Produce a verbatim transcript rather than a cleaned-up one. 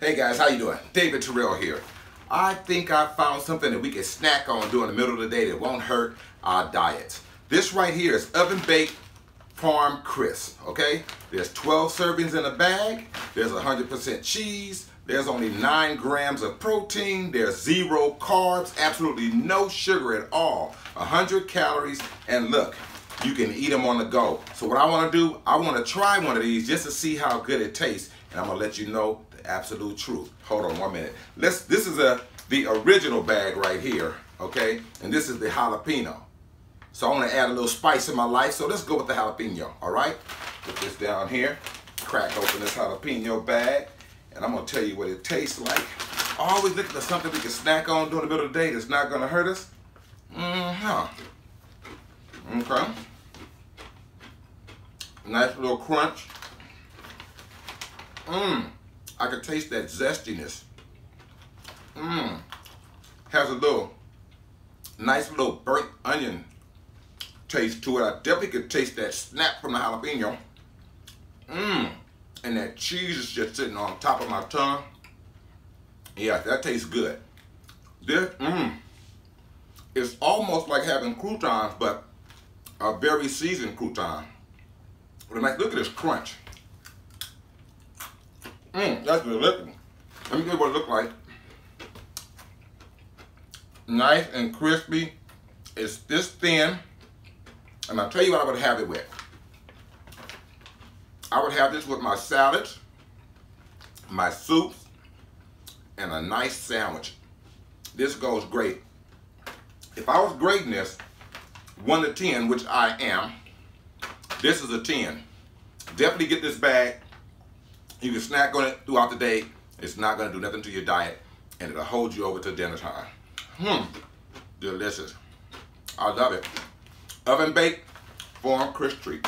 Hey guys, how you doing? David Terrell here. I think I found something that we can snack on during the middle of the day that won't hurt our diets. This right here is oven baked Parm Crisps, okay? There's twelve servings in a bag, there's one hundred percent cheese, there's only nine grams of protein, there's zero carbs, absolutely no sugar at all, one hundred calories, and look, you can eat them on the go. So what I wanna do, I wanna try one of these just to see how good it tastes, and I'm gonna let you know absolute truth. Hold on one minute. Let's. This is a the original bag right here, okay? And this is the jalapeno. So I want to add a little spice in my life. So let's go with the jalapeno. All right. Put this down here. Crack open this jalapeno bag, and I'm gonna tell you what it tastes like. Always looking for something we can snack on during the middle of the day that's not gonna hurt us. Mm-hmm. Okay. Nice little crunch. Mmm. I can taste that zestiness. Mmm. Has a little, nice little burnt onion taste to it. I definitely could taste that snap from the jalapeno. Mmm. And that cheese is just sitting on top of my tongue. Yeah, that tastes good. This, mmm. It's almost like having croutons, but a very seasoned crouton. Like, look at this crunch. Mmm, that's delicious. Let me give you what it looks like. Nice and crispy. It's this thin. And I'll tell you what I would have it with. I would have this with my salads, my soups, and a nice sandwich. This goes great. If I was grading this one to ten, which I am, this is a ten. Definitely get this bag. You can snack on it throughout the day. It's not going to do nothing to your diet, and it'll hold you over till dinner time. Hmm, delicious. I love it. Oven baked Parm Crisps treat.